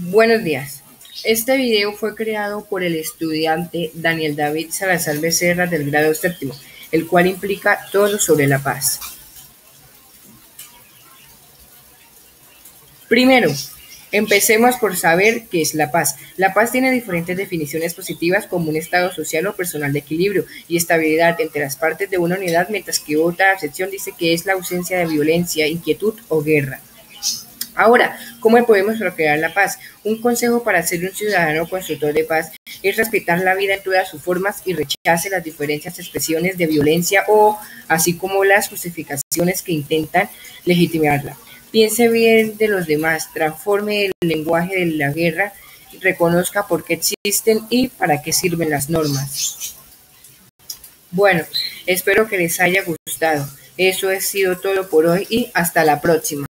Buenos días. Este video fue creado por el estudiante Daniel David Salazar Becerra del grado séptimo, el cual implica todo sobre la paz. Primero, empecemos por saber qué es la paz. La paz tiene diferentes definiciones positivas, como un estado social o personal de equilibrio y estabilidad entre las partes de una unidad, mientras que otra acepción dice que es la ausencia de violencia, inquietud o guerra. Ahora, ¿cómo podemos lograr la paz? Un consejo para ser un ciudadano constructor de paz es respetar la vida en todas sus formas y rechace las diferentes expresiones de violencia o así como las justificaciones que intentan legitimarla. Piense bien de los demás, transforme el lenguaje de la guerra, reconozca por qué existen y para qué sirven las normas. Bueno, espero que les haya gustado. Eso ha sido todo por hoy y hasta la próxima.